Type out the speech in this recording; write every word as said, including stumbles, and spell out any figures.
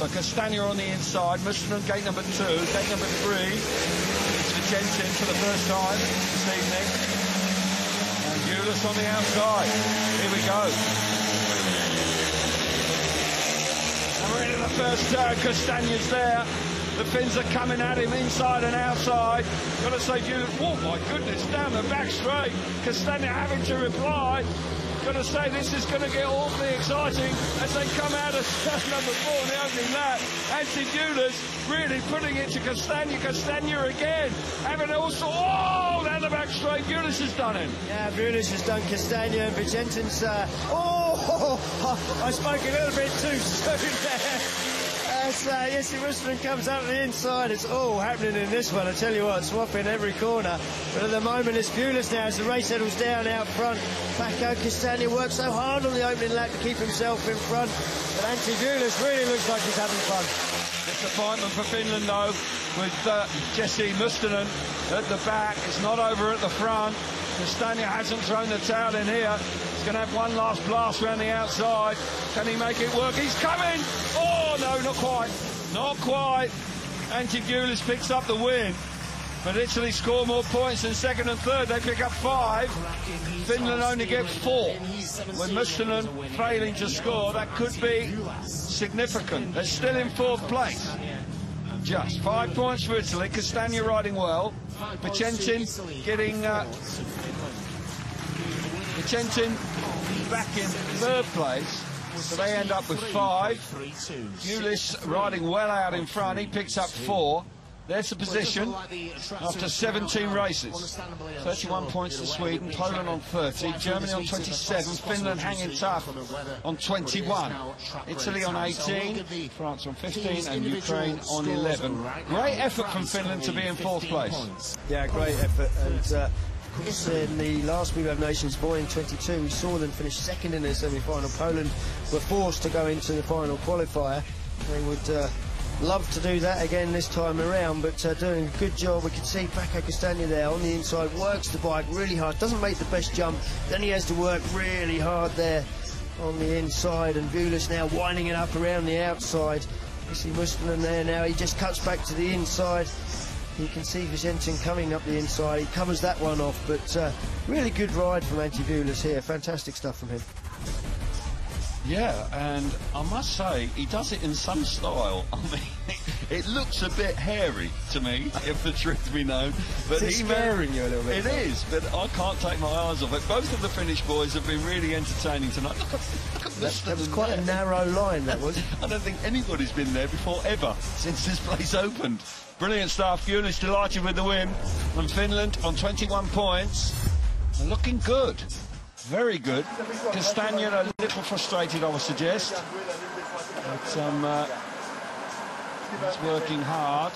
So Castagna on the inside, Mustonen gate number two, gate number three. It's for Gentian for the first time this evening. And Euless on the outside. Here we go. And we're into the first turn. Castagna's there. The Finns are coming at him inside and outside. Got to say, Euless, oh my goodness, down the back straight. Castagna having to reply. Got to say, this is going to get awfully exciting as they come out of turn number four in the opening lap. Antti Boulis really putting it to Castagna. Castagna again. Having also, oh, down the back straight. Boulis has done him. Yeah, Boulis has done Castagna and Pačentin's, uh, oh, I spoke a little bit too soon there. As uh, Jesse Mustonen comes up the inside, it's all happening in this one. I tell you what, swapping every corner. But at the moment, it's Euless now as the race settles down out front. Paco Castaner worked so hard on the opening lap to keep himself in front. But Antti Boulis really looks like he's having fun. Disappointment for Finland, though, with uh, Jesse Mustonen at the back. It's not over at the front. Castagna hasn't thrown the towel in here. He's going to have one last blast around the outside. Can he make it work? He's coming! Oh, no, not quite. Not quite. Antti Boulis picks up the win. But Italy score more points than second and third. They pick up five. Finland only get four. With Mustonen failing to score, that could be significant. They're still in fourth place. Just five points for Italy. Castagna riding well. Pačentin getting uh, Pačentin back in third place. So they end up with five. Euless riding well out in front. He picks up four. There's the position after seventeen races. thirty-one points to Sweden, Poland on thirty, Germany on twenty-seven, Finland hanging tough on twenty-one, Italy on eighteen, France on fifteen, and Ukraine on eleven. Great effort from Finland to be in fourth place. Yeah, great effort. And uh, in the last Week of Nations Boy in twenty-two, we saw them finish second in their semi-final. Poland were forced to go into the final qualifier. They would... Uh, Love to do that again this time around, but uh, doing a good job. We can see Paco Castaner there on the inside, works the bike really hard, doesn't make the best jump, then he has to work really hard there on the inside, and Boulis now winding it up around the outside. You see Mustonen there now, he just cuts back to the inside. You can see Pačentin coming up the inside, he covers that one off, but uh, really good ride from Antti Boulis here, fantastic stuff from him. Yeah, and I must say, he does it in some style. I mean, it looks a bit hairy to me, if the truth be known. But it's scaring you a little bit. It is, but I can't take my eyes off it. Both of the Finnish boys have been really entertaining tonight. Look at, look at that, that was quite a narrow line, that was. I don't think anybody's been there before, ever, since this place opened. Brilliant stuff. Euless delighted with the win. And Finland on twenty-one points. And looking good. Very good. Castagna a little frustrated, I would suggest, but um, uh, he's working hard.